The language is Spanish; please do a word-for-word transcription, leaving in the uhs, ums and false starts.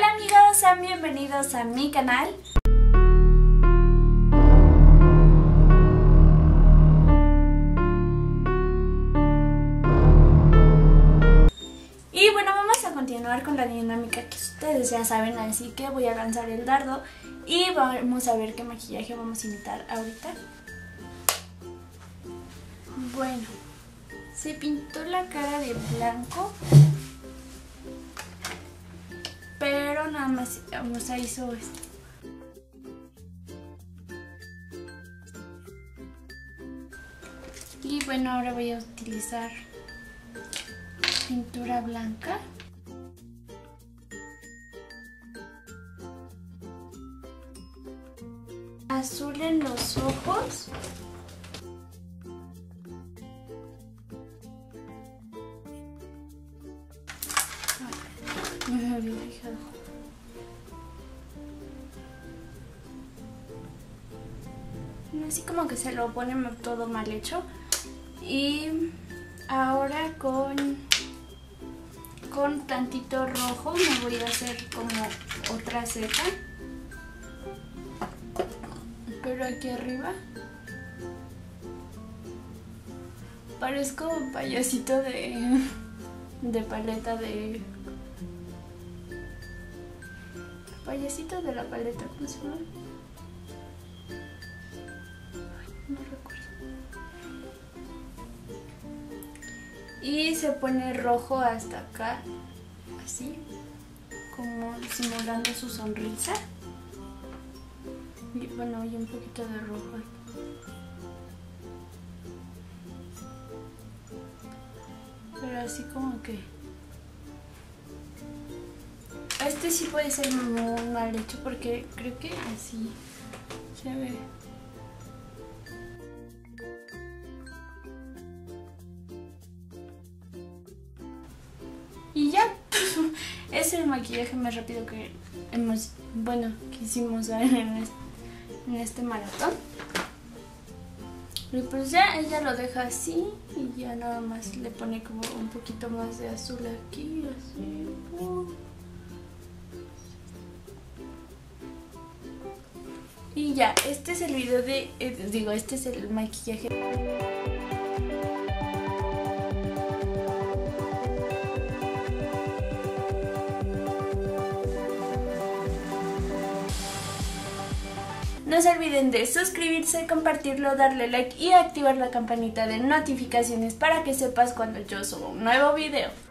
Hola amigos, sean bienvenidos a mi canal. Y bueno, vamos a continuar con la dinámica que ustedes ya saben, así que voy a lanzar el dardo y vamos a ver qué maquillaje vamos a imitar ahorita. Bueno, se pintó la cara de blanco, pero nada más, o sea, hizo esto. Y bueno, ahora voy a utilizar pintura blanca. Azul en los ojos. No me había fijado. Así como que se lo ponen todo mal hecho. Y ahora con, con tantito rojo me voy a hacer como otra ceja. Pero aquí arriba. Parezco un payasito de, de paleta de... Payasito de la paleta, ¿cómo se llama? No recuerdo. Y se pone rojo hasta acá, así, como simulando su sonrisa. Y bueno, y un poquito de rojo aquí. Pero así como que... Este sí puede ser muy mal hecho porque creo que así se ve. Y ya, es el maquillaje más rápido que hemos, bueno, que hicimos en este maratón. Y pues ya ella lo deja así y ya nada más le pone como un poquito más de azul aquí, así. Y ya, este es el video de, eh, digo, este es el maquillaje. No se olviden de suscribirse, compartirlo, darle like y activar la campanita de notificaciones para que sepas cuando yo subo un nuevo video.